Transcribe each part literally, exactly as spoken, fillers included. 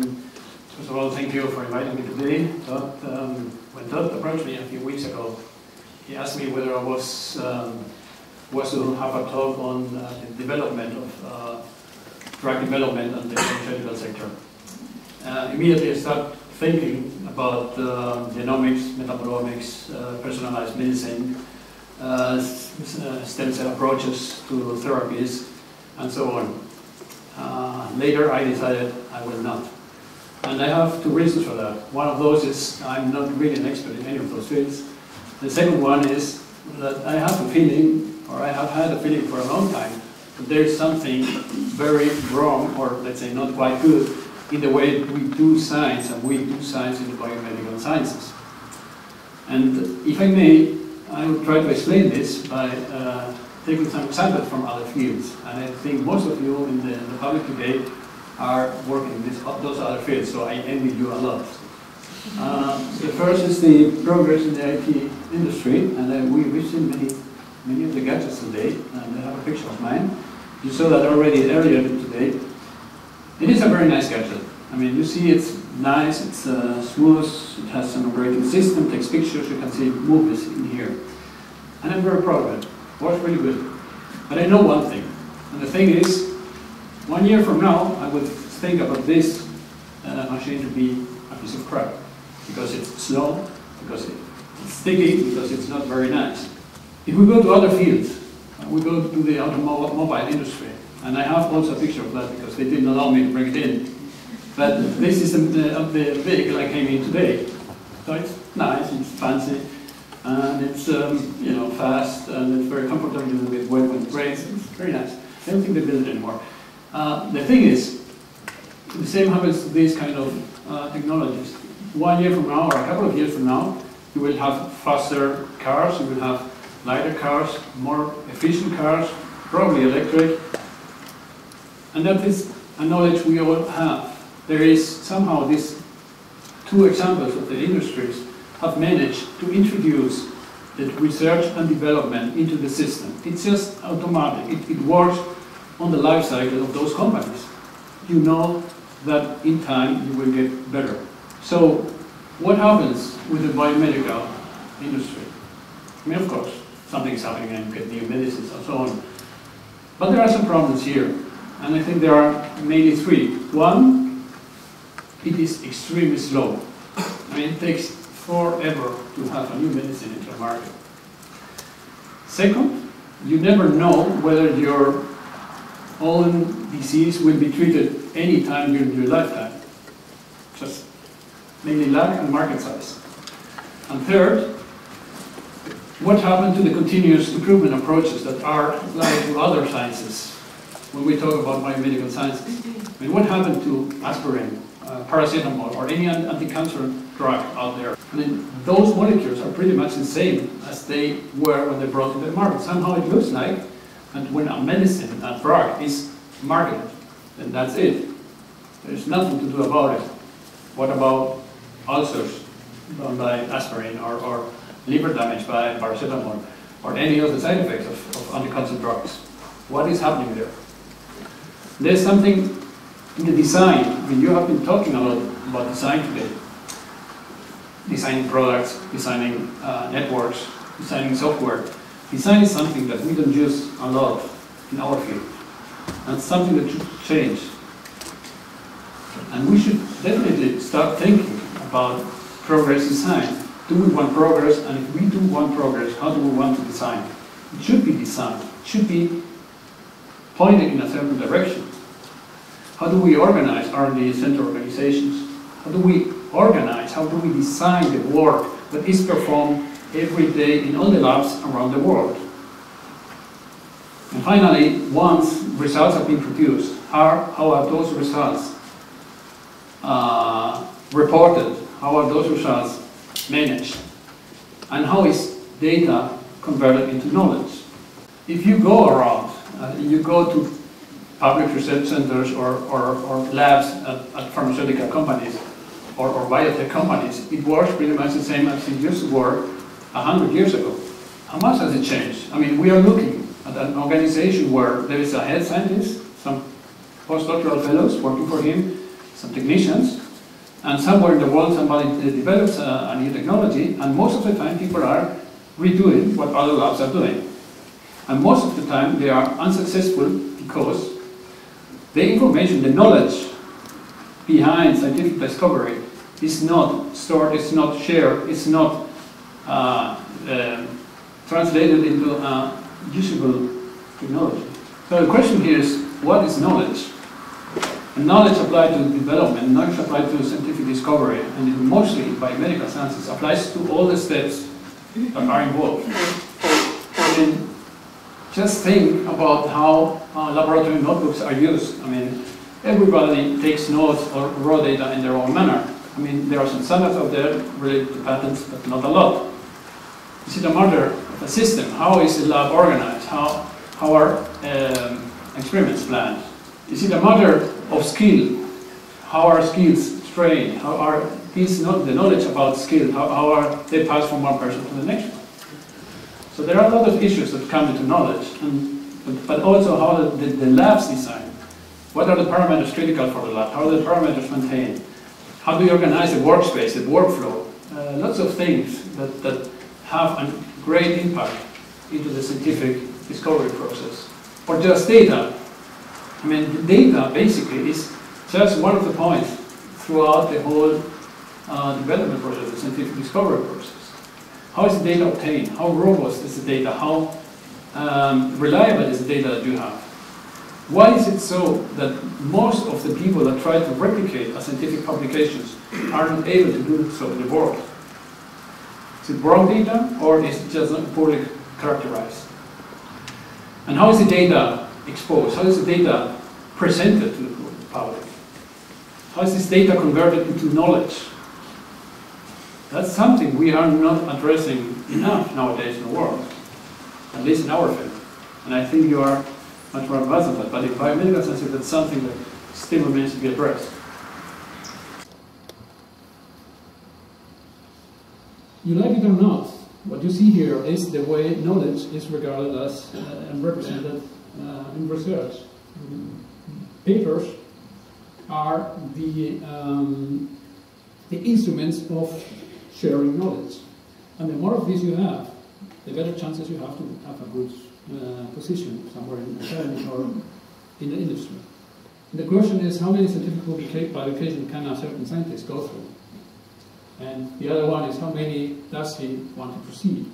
First of all, thank you for inviting me today. Todd, um, when Todd approached me a few weeks ago, he asked me whether I was um, was to have a talk on uh, the development of uh, drug development and the pharmaceutical sector. Uh, immediately, I started thinking about uh, genomics, metabolomics, uh, personalized medicine, uh, stem cell approaches to therapies, and so on. Uh, later, I decided I will not. And I have two reasons for that. One of those is I'm not really an expert in any of those fields. The second one is that I have a feeling, or I have had a feeling for a long time, that there is something very wrong, or let's say not quite good, in the way we do science, and we do science in the biomedical sciences. And if I may, I will try to explain this by uh, taking some examples from other fields. And I think most of you in the, in the public today are working in this, those other fields, so I envy you a lot. Uh, the first is the progress in the I T industry, and uh, we visited many, many of the gadgets today, and I have a picture of mine. You saw that already earlier today. It is a very nice gadget. I mean, you see it's nice, it's uh, smooth, it has an operating system, takes pictures, you can see movies in here. And I'm very proud of it. It works really good. But I know one thing, and the thing is, one year from now, I would think about this uh, machine to be a piece of crap. Because it's slow, because it's sticky, because it's not very nice. If we go to other fields, uh, we go to the automobile industry, and I have also a picture of that because they didn't allow me to bring it in. But this is the, of the vehicle I came in today. So it's nice, it's fancy, and it's um, you know fast, and it's very comfortable, a little bit wet when it rains. It's very nice. I don't think they build it anymore. Uh, the thing is, the same happens to these kind of uh, technologies. One year from now, or a couple of years from now, you will have faster cars, you will have lighter cars, more efficient cars, probably electric. And that is a knowledge we all have. There is somehow these two examples of the industries have managed to introduce the research and development into the system. It's just automatic. It, it works on the life cycle of those companies. You know that in time you will get better. So what happens with the biomedical industry? I mean, of course, something is happening and you get new medicines and so on. But there are some problems here. And I think there are mainly three. One, it is extremely slow. I mean, it takes forever to have a new medicine into the market. Second, you never know whether your own disease will be treated any time during your lifetime. Just mainly luck and market size. And third, what happened to the continuous improvement approaches that are applied to other sciences? When we talk about biomedical sciences, I mean, what happened to aspirin, uh, paracetamol, or any anti-cancer drug out there? I mean, those molecules are pretty much the same as they were when they brought to the market. Somehow it looks like, and when a medicine, a drug, is marketed, then that's it. There's nothing to do about it. What about ulcers done by aspirin, or, or liver damage by paracetamol, or any of the side effects of, of anti-cancer drugs? What is happening there? There's something in the design. I mean, you have been talking a lot about design today. Designing products, designing uh, networks, designing software. Design is something that we don't use a lot in our field. That's something that should change. And we should definitely start thinking about progress design. Do we want progress? And if we do want progress, how do we want to design? It should be designed. It should be pointed in a certain direction. How do we organize R and D center organizations? How do we organize, how do we design the work that is performed every day in all the labs around the world? And finally, once results have been produced, are, how are those results uh, reported? How are those results managed? And how is data converted into knowledge? If you go around, Uh, you go to public research centers or, or, or labs at, at pharmaceutical companies or, or biotech companies, it works pretty much the same as it used to work a hundred years ago. How much has it changed? I mean, we are looking at an organization where there is a head scientist, some postdoctoral fellows working for him, some technicians, and somewhere in the world somebody develops a, a new technology, and most of the time people are redoing what other labs are doing. And most of the time they are unsuccessful because the information, the knowledge behind scientific discovery is not stored, it's not shared, it's not uh, uh, translated into a usable technology. So the question here is, what is knowledge? And knowledge applied to development, knowledge applied to scientific discovery, and mostly by medical sciences, applies to all the steps that are involved. I mean, just think about how uh, laboratory notebooks are used. I mean, everybody takes notes or raw data in their own manner. I mean, there are some standards out there related to patents, but not a lot. Is it a matter of a system? How is the lab organized? How, how are um, experiments planned? Is it a matter of skill? How are skills trained? How are these not the knowledge about skill? How, how are they passed from one person to the next? So there are a lot of issues that come into knowledge, and, but, but also how the, the, the lab's design. What are the parameters critical for the lab? How are the parameters maintained? How do you organize the workspace, the workflow? Uh, lots of things that, that have a great impact into the scientific discovery process. Or just data. I mean, the data basically is just one of the points throughout the whole uh, development process, the scientific discovery process. How is the data obtained? How robust is the data? How um, reliable is the data that you have? Why is it so that most of the people that try to replicate scientific publications are not able to do so in the world? Is it wrong data, or is it just poorly characterized? And how is the data exposed? How is the data presented to the public? How is this data converted into knowledge? That's something we are not addressing enough nowadays in the world, at least in our field. And I think you are much more advanced on that, but in biomedical sciences, that's something that still remains to be addressed. You like it or not, what you see here is the way knowledge is regarded as uh, and represented uh, in research. Papers are the, um, the instruments of sharing knowledge. And the more of these you have, the better chances you have to have a good Uh, position somewhere in the academy or in the industry. And the question is, how many scientific publications can a certain scientist go through? And the other one is, how many does he want to proceed?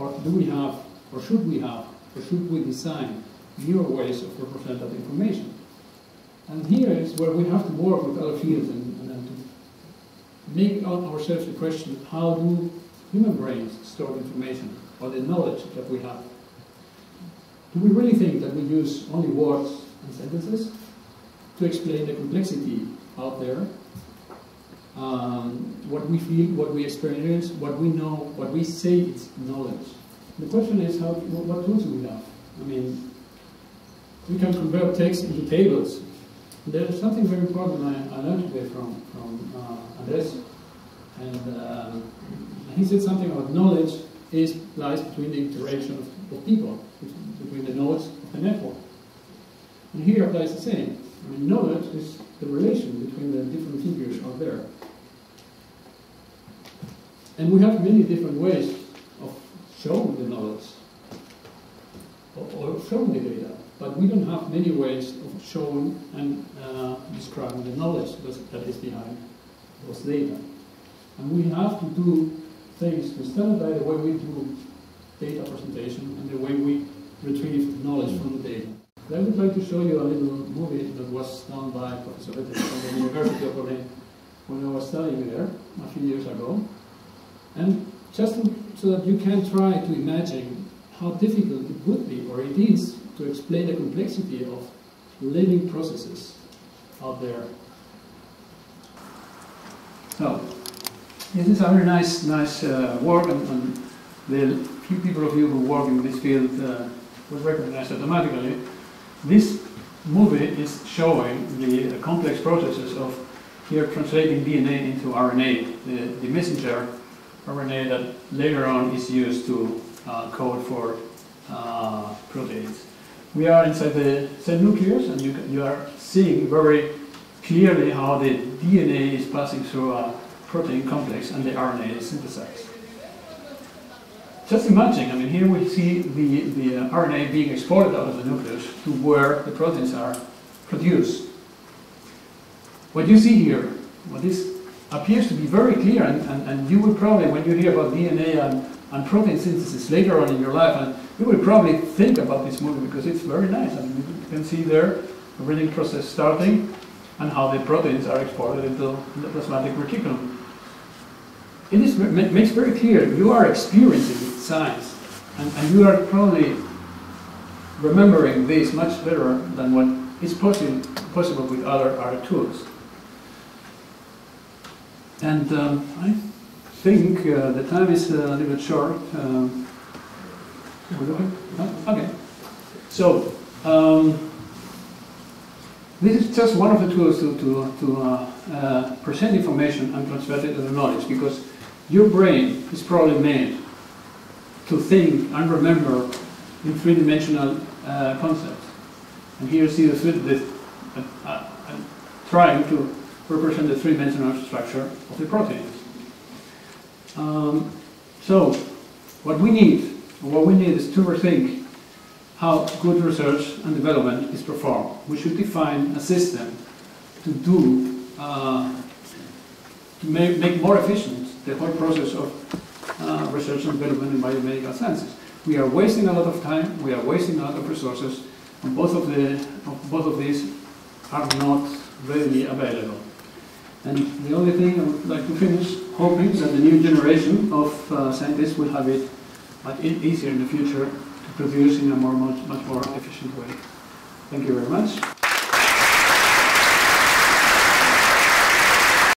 Or do we have, or should we have, or should we design newer ways of representing that information? And here is where we have to work with other fields and, and to make ourselves the question, how do human brains store information or the knowledge that we have? Do we really think that we use only words and sentences to explain the complexity out there? Um, what we feel, what we experience, what we know, what we say is knowledge. The question is, how, what tools do we have? I mean, we can convert text into tables. There's something very important I, I learned today from, from uh, Andres. And uh, he said something about knowledge is, lies between the interaction of, of people, between the nodes of the network. And here applies the same. I mean, knowledge is the relation between the different figures out there. And we have many different ways of showing the knowledge, or, or showing the data, but we don't have many ways of showing and uh, describing the knowledge that is behind those data. And we have to do things to standardize the way we do data presentation and the way we retrieve knowledge from the data. But I would like to show you a little movie that was done by Professor Bettel from the University of Berlin when I was studying there a few years ago. And just so that you can try to imagine how difficult it would be, or it is, to explain the complexity of living processes out there. So, this is a very nice, nice uh, work, and, and the few people of you who work in this field uh, will recognize automatically. This movie is showing the uh, complex processes of here translating D N A into R N A, the, the messenger R N A that later on is used to uh, code for uh, proteins. We are inside the cell nucleus, and you, you are seeing very clearly how the D N A is passing through a protein complex and the R N A is synthesized. Just imagine, I mean, here we see the, the uh, R N A being exported out of the nucleus to where the proteins are produced. What you see here, what this appears to be very clear, and, and, and you will probably, when you hear about D N A and, and protein synthesis later on in your life, and you will probably think about this movie because it's very nice. I mean, you can see there the reading process starting and how the proteins are exported into the plasmatic reticulum. It is, makes very clear you are experiencing science, and, and you are probably remembering this much better than what is possible possible with other other tools. And um, I think uh, the time is uh, a little bit short. Um, okay, so um, this is just one of the tools to to, to uh, uh, present information and transfer it to the knowledge, because your brain is probably made to think and remember in three-dimensional uh, concepts. And here you see the, the, uh, uh, trying to represent the three-dimensional structure of the proteins. Um, so, what we need, what we need is to rethink how good research and development is performed. We should define a system to do, uh, to make, make more efficient the whole process of Uh, research and development in biomedical sciences. We are wasting a lot of time, we are wasting a lot of resources, and both of, the, both of these are not readily available. And the only thing I would like to finish hoping is that the new generation of uh, scientists will have it much easier in the future to produce in a more, much, much more efficient way. Thank you very much.